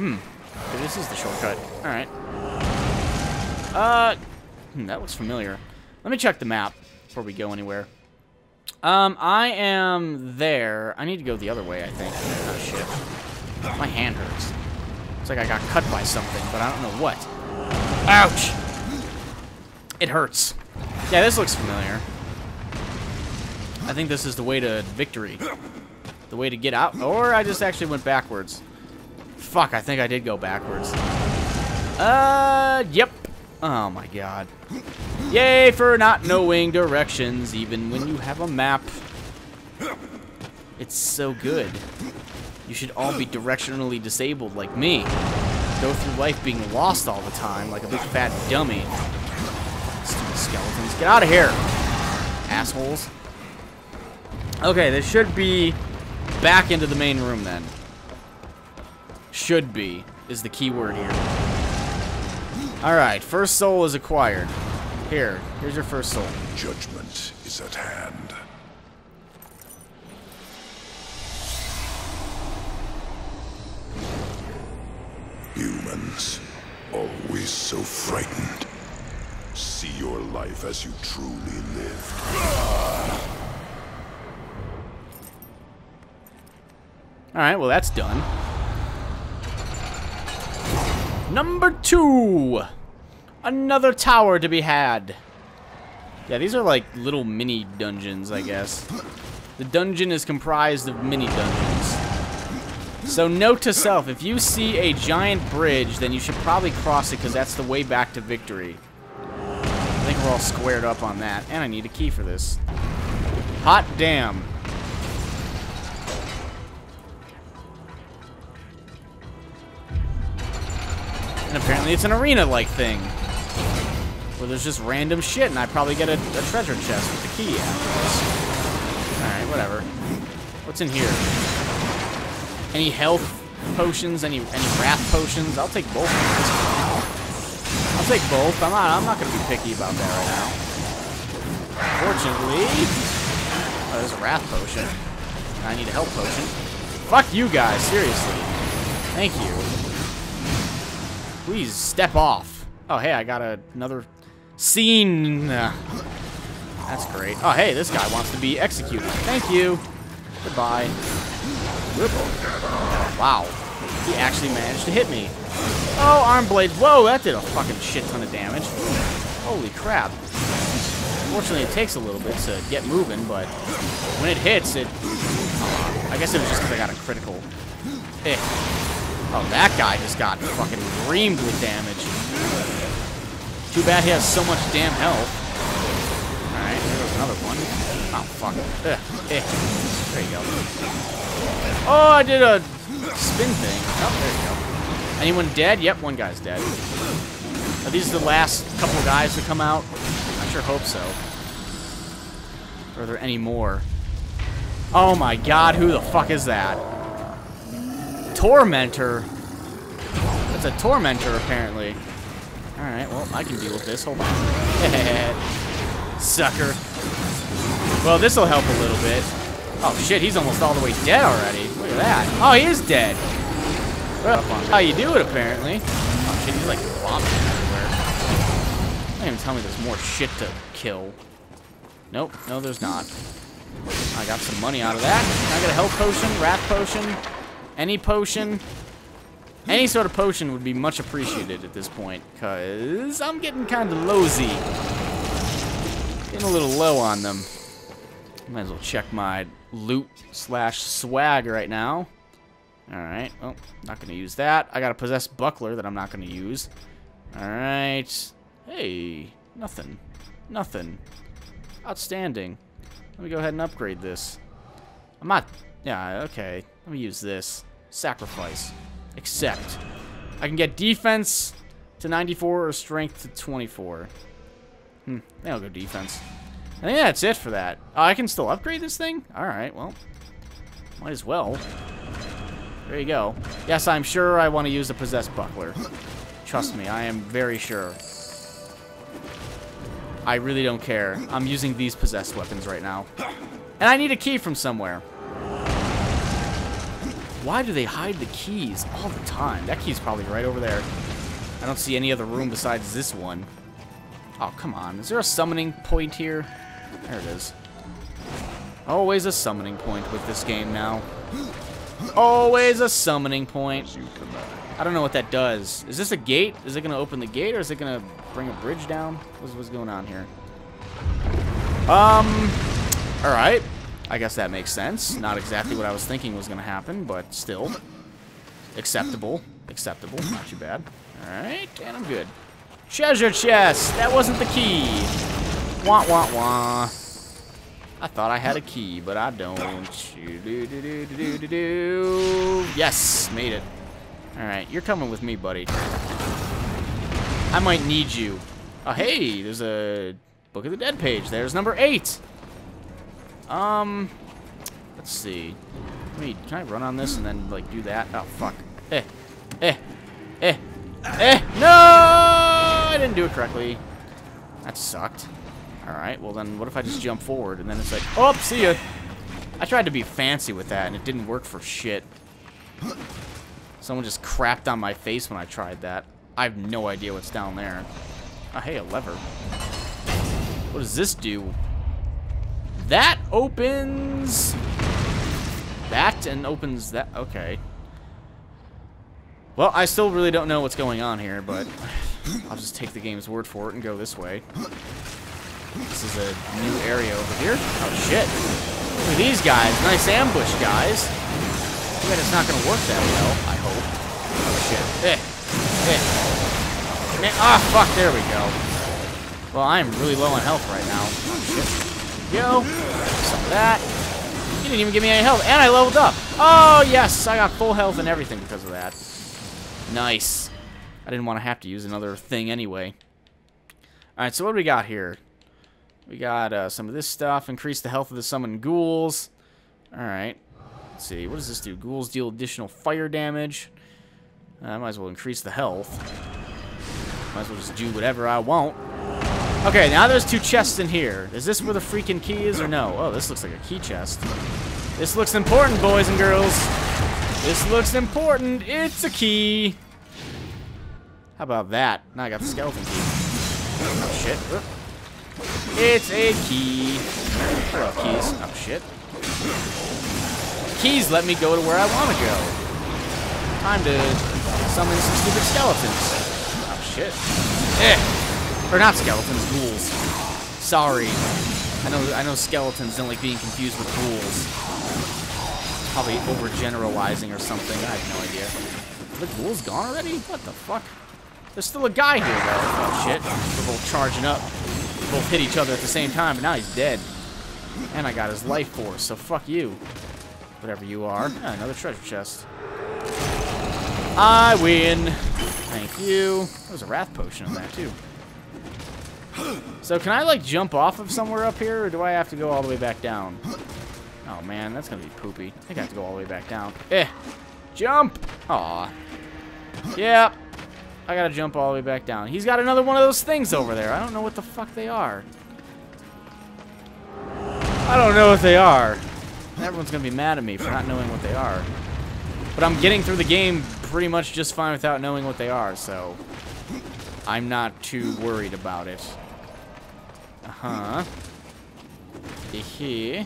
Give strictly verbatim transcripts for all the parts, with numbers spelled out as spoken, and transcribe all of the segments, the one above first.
Hmm. This is the shortcut. Alright. Uh, hmm, that looks familiar. Let me check the map before we go anywhere. Um, I am there. I need to go the other way, I think. Oh, shit. My hand hurts. It's like I got cut by something, but I don't know what. Ouch! It hurts. Yeah, this looks familiar. I think this is the way to victory. The way to get out. Or I just actually went backwards. Fuck, I think I did go backwards. Uh, yep. Oh, my God. Yay for not knowing directions, even when you have a map. It's so good. You should all be directionally disabled like me. Go through life being lost all the time like a big fat dummy. Stupid skeletons. Get out of here, assholes. Okay, this should be back into the main room then. Should be is the key word here. Alright, first soul is acquired. Here, here's your first soul. Judgment is at hand. Humans, always so frightened. See your life as you truly lived. Alright, well that's done. Number two! Another tower to be had. Yeah, these are like little mini dungeons, I guess. The dungeon is comprised of mini dungeons. So note to self, if you see a giant bridge, then you should probably cross it because that's the way back to victory. I think we're all squared up on that. And I need a key for this. Hot damn. And apparently it's an arena-like thing. Where there's just random shit, and I probably get a, a treasure chest with the key after this. Alright, whatever. What's in here? Any health potions? Any any wrath potions? I'll take both of these. I'll take both. I'm not I'm not gonna be picky about that right now. Fortunately. Oh, there's a wrath potion. I need a health potion. Fuck you guys, seriously. Thank you. Please step off. Oh, hey, I got a, another scene. That's great. Oh, hey, this guy wants to be executed. Thank you. Goodbye. Wow. He actually managed to hit me. Oh, arm blades. Whoa, that did a fucking shit ton of damage. Holy crap. Fortunately, it takes a little bit to get moving, but when it hits, it... Uh, I guess it was just because I got a critical. Eh. Oh, that guy just got fucking reamed with damage. Too bad he has so much damn health. Alright, there was another one. Oh, fuck. Ugh, eh. There you go. Oh, I did a spin thing. Oh, there you go. Anyone dead? Yep, one guy's dead. Are these the last couple guys to come out? I sure hope so. Or are there any more? Oh my god, who the fuck is that? Tormentor? That's a tormentor, apparently. Alright, well, I can deal with this. Hold on. Sucker. Well, this'll help a little bit. Oh, shit, he's almost all the way dead already. Look at that. Oh, he is dead. Well, how you do it, apparently. Oh, shit, he's, like, bombing everywhere. Don't even tell me there's more shit to kill. Nope. No, there's not. I got some money out of that. I got a health potion, wrath potion, any potion. Any sort of potion would be much appreciated at this point, because I'm getting kind of lozy. Getting a little low on them. Might as well check my loot slash swag right now. Alright, oh, not going to use that. I got a possessed buckler that I'm not going to use. Alright. Hey, nothing. Nothing. Outstanding. Let me go ahead and upgrade this. I'm not... Yeah, okay. Let me use this. Sacrifice. Except, I can get defense to ninety-four or strength to twenty-four. Hmm, then I'll go defense. I think that's it for that. Oh, I can still upgrade this thing? Alright, well, might as well. There you go. Yes, I'm sure I want to use the possessed buckler. Trust me, I am very sure. I really don't care. I'm using these possessed weapons right now. And I need a key from somewhere. Why do they hide the keys all the time? That key's probably right over there. I don't see any other room besides this one. Oh, come on. Is there a summoning point here? There it is. Always a summoning point with this game now. Always a summoning point. I don't know what that does. Is this a gate? Is it going to open the gate, or is it going to bring a bridge down? What's, what's going on here? Um, all right. I guess that makes sense. Not exactly what I was thinking was going to happen, but still. Acceptable. Acceptable. Not too bad. All right. And I'm good. Treasure chest. That wasn't the key. Wah, wah, wah. I thought I had a key, but I don't. Yes. Made it. All right. You're coming with me, buddy. I might need you. Oh, hey. There's a Book of the Dead page. There's number eight. Um, let's see. Wait, can I run on this and then, like, do that? Oh, fuck. Eh, eh, eh, eh. No! I didn't do it correctly. That sucked. All right, well, then what if I just jump forward and then it's like, oh, see ya. I tried to be fancy with that, and it didn't work for shit. Someone just crapped on my face when I tried that. I have no idea what's down there. Oh, hey, a lever. What does this do? That opens that and opens that. Okay. Well, I still really don't know what's going on here, but I'll just take the game's word for it and go this way. This is a new area over here. Oh, shit. Look at these guys. Nice ambush, guys. Too bad it's not going to work that well, I hope. Oh, shit. Eh. Eh. Ah, oh, fuck. There we go. Well, I am really low on health right now. Oh, shit. Go. Some of that. You didn't even give me any health. And I leveled up. Oh, yes. I got full health and everything because of that. Nice. I didn't want to have to use another thing anyway. All right, so what do we got here? We got uh, some of this stuff. Increase the health of the summoned ghouls. All right. Let's see. What does this do? Ghouls deal additional fire damage. I uh, might as well increase the health. Might as well just do whatever I want. Okay, now there's two chests in here. Is this where the freaking key is or no? Oh, this looks like a key chest. This looks important, boys and girls. This looks important. It's a key. How about that? Now I got the skeleton key. Oh, shit. It's a key. Hello, keys. Oh, shit. Keys let me go to where I want to go. Time to summon some stupid skeletons. Oh, shit. Eh. Or not skeletons, ghouls. Sorry. I know I know skeletons don't like being confused with ghouls. Probably overgeneralizing or something. I have no idea. Are the ghouls gone already? What the fuck? There's still a guy here, though. Oh, shit. We're both charging up. We both hit each other at the same time, but now he's dead. And I got his life force, so fuck you. Whatever you are. Yeah, another treasure chest. I win. Thank you. There was a wrath potion in there, too. So can I, like, jump off of somewhere up here, or do I have to go all the way back down? Oh, man, that's going to be poopy. I think I have to go all the way back down. Eh. Jump! Aw. Yeah. I got to jump all the way back down. He's got another one of those things over there. I don't know what the fuck they are. I don't know what they are. Everyone's going to be mad at me for not knowing what they are. But I'm getting through the game pretty much just fine without knowing what they are, so I'm not too worried about it. Uh-huh. Here.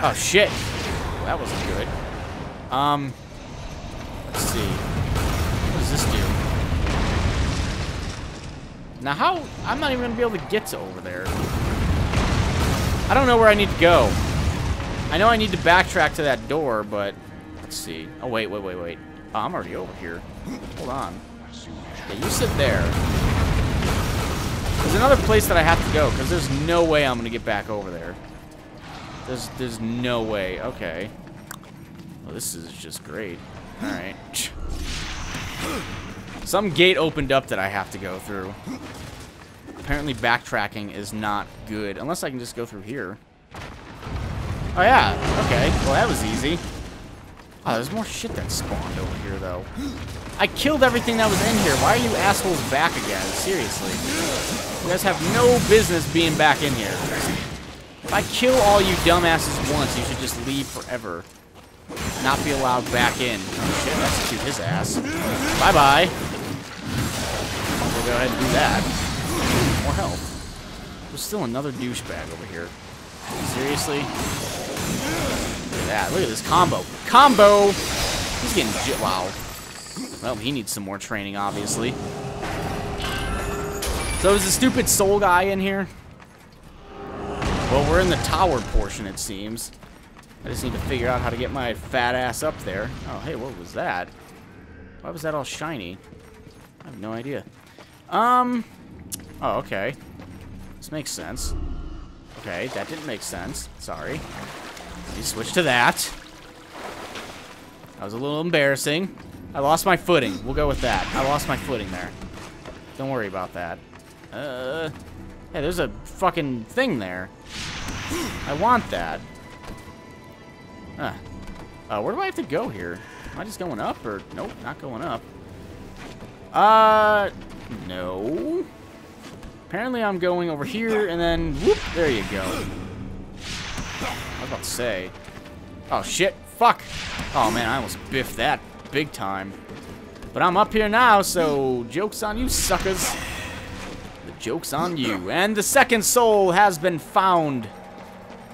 Oh, shit. Well, that wasn't good. Um, let's see. What does this do? Now, how? I'm not even going to be able to get to over there. I don't know where I need to go. I know I need to backtrack to that door, but let's see. Oh, wait, wait, wait, wait. Oh, I'm already over here. Hold on. Yeah, you sit there. There's another place that I have to go, because there's no way I'm going to get back over there. There's there's no way. Okay. Well, this is just great. Alright. Some gate opened up that I have to go through. Apparently backtracking is not good. Unless I can just go through here. Oh, yeah. Okay. Well, that was easy. Oh, there's more shit that spawned over here, though. I killed everything that was in here. Why are you assholes back again? Seriously. You guys have no business being back in here. If I kill all you dumbasses once, you should just leave forever. not be allowed back in. Oh shit, execute his ass. Bye bye. We'll go ahead and do that. More health. There's still another douchebag over here. Seriously? Look at that. Look at this combo. Combo! He's getting j- wow. Well, he needs some more training, obviously. So is the stupid soul guy in here? Well, we're in the tower portion, it seems. I just need to figure out how to get my fat ass up there. Oh, hey, what was that? Why was that all shiny? I have no idea. Um, oh, okay. This makes sense. Okay, that didn't make sense. Sorry. Let me switch to that. That was a little embarrassing. I lost my footing. We'll go with that. I lost my footing there. Don't worry about that. Uh, hey, there's a fucking thing there. I want that. Huh. Uh, where do I have to go here? Am I just going up or... Nope, not going up. Uh, no. Apparently I'm going over here and then... Whoop, there you go. I was about to say. Oh, shit. Fuck. Oh, man, I almost biffed that big time. But I'm up here now, so joke's on you, suckers. The joke's on you. And the second soul has been found.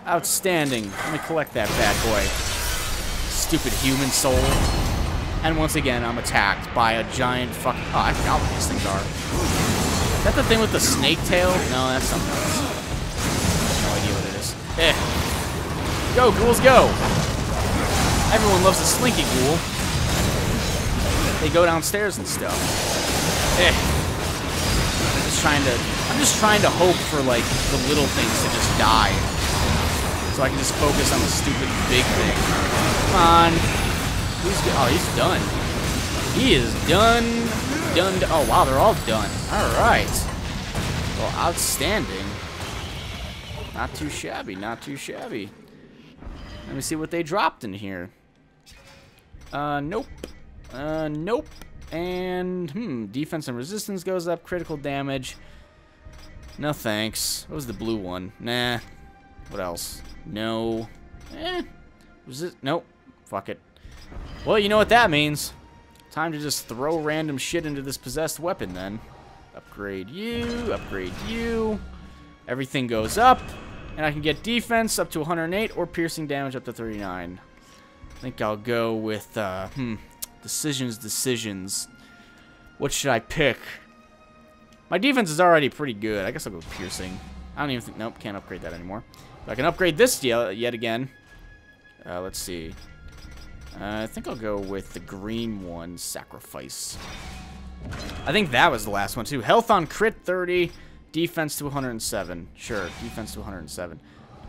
Outstanding. Let me collect that bad boy. Stupid human soul. And once again, I'm attacked by a giant fucking... Oh, I forgot what these things are. Is that the thing with the snake tail? No, that's something else. I have no idea what it is. Eh. Go, ghouls, go! Everyone loves a slinky ghoul. They go downstairs and stuff. Eh. I'm just trying to... I'm just trying to hope for, like, the little things to just die. So I can just focus on the stupid big thing. Come on. He's, oh, he's done. He is done. Done. Oh, wow, they're all done. All right. Well, outstanding. Not too shabby. Not too shabby. Let me see what they dropped in here. Uh, nope. Uh, nope. And, hmm, defense and resistance goes up. Critical damage. No thanks. What was the blue one? Nah. What else? No. Eh. Was it? Nope. Fuck it. Well, you know what that means. Time to just throw random shit into this possessed weapon, then. Upgrade you. Upgrade you. Everything goes up. And I can get defense up to one hundred eight or piercing damage up to thirty-nine. I think I'll go with, uh, hmm. Decisions, decisions. What should I pick? My defense is already pretty good. I guess I'll go with piercing. I don't even think... Nope, can't upgrade that anymore. I can upgrade this yet again. Uh, let's see. Uh, I think I'll go with the green one, sacrifice. I think that was the last one too. Health on crit thirty, defense to one hundred seven. Sure, defense to one hundred seven.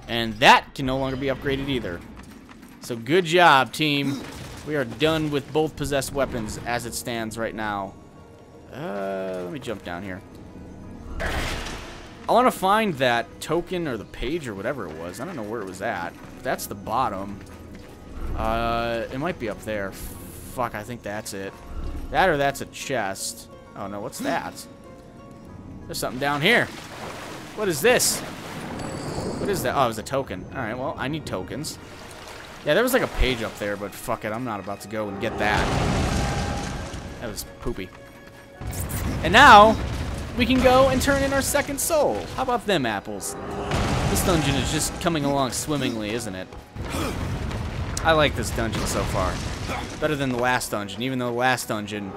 And that can no longer be upgraded either. So good job, team. We are done with both possessed weapons as it stands right now. Uh, let me jump down here. I want to find that token or the page or whatever it was. I don't know where it was at. That's the bottom. Uh, it might be up there. Fuck, I think that's it. That or that's a chest. Oh, no, what's that? There's something down here. What is this? What is that? Oh, it was a token. All right, well, I need tokens. Yeah, there was like a page up there, but fuck it. I'm not about to go and get that. That was poopy. And now... we can go and turn in our second soul. How about them apples? This dungeon is just coming along swimmingly, isn't it? I like this dungeon so far. Better than the last dungeon, even though the last dungeon,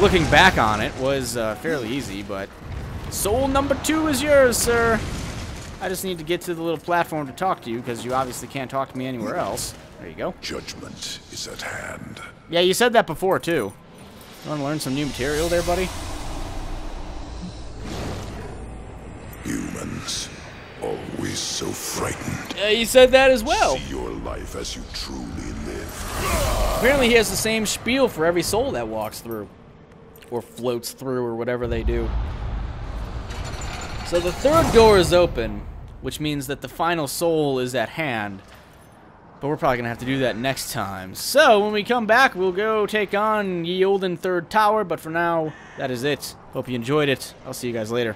looking back on it, was uh, fairly easy, but... Soul number two is yours, sir! I just need to get to the little platform to talk to you, because you obviously can't talk to me anywhere else. There you go. Judgment is at hand. Yeah, you said that before, too. You want to learn some new material there, buddy? Humans, always so frightened. Yeah, you said that as well. See your life as you truly live. Apparently he has the same spiel for every soul that walks through. Or floats through, or whatever they do. So the third door is open, which means that the final soul is at hand. But we're probably going to have to do that next time. So when we come back, we'll go take on Ye Olden Third Tower. But for now, that is it. Hope you enjoyed it. I'll see you guys later.